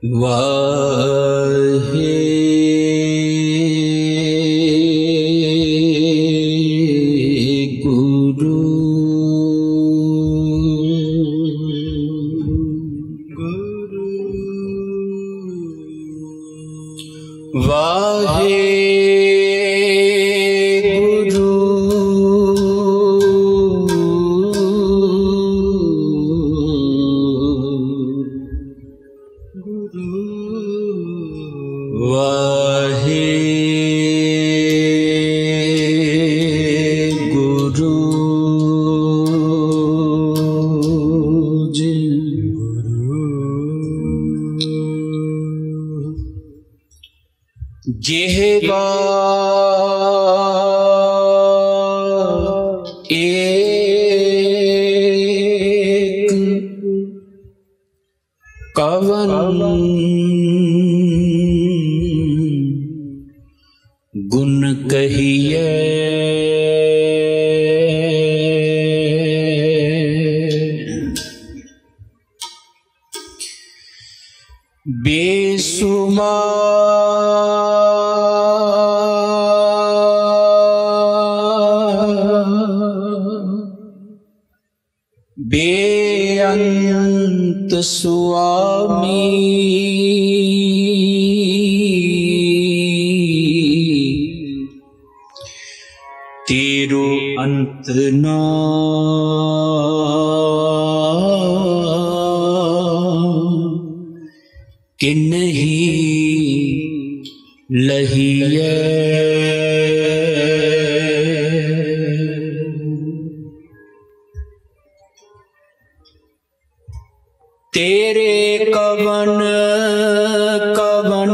वाहेगुरु गुरु वाहेगुरु वाहेगुरु जी गुरु जेह एक कवन गुन कहिए बेअंत स्वामी तेरो अंत नाम कि नहीं लहिए तेरे कवन कवन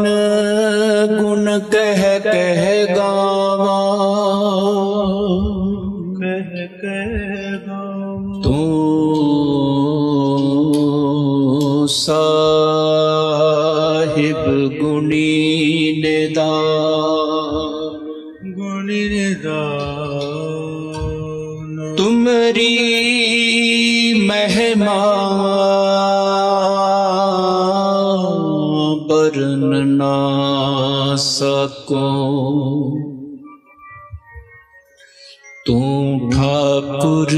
गुण कह कह गावा तू साहिब गुणी निदा तुमरी महिमा ना सको तू ठाकुर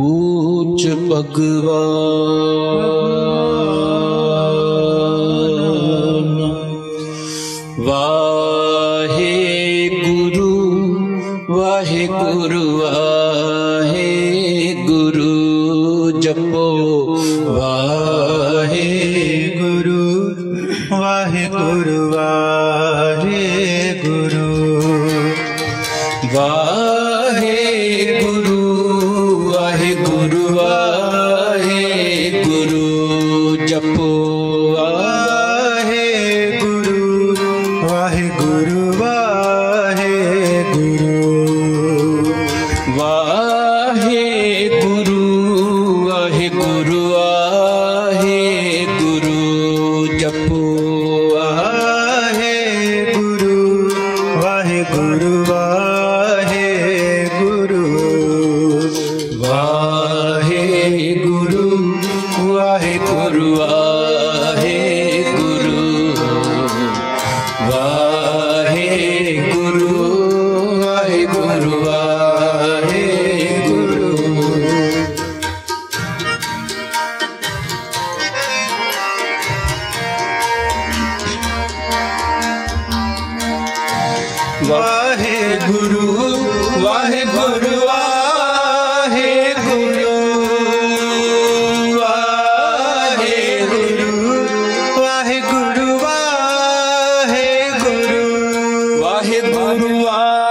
ऊंच भगवान वाहेगुरु वाहेगुरु वाहेगुरु जपो वाहेगुरु वाहेगुरु वाहेगुरु वाहेगुरु वाहेगुरु वाहेगुरु जपो वाहेगुरु वाहेगुरु वाहेगुरु वाहेगुरु वाहेगुरु वाहेगुरु वाहेगुरु वाहेगुरु वाहेगुरु।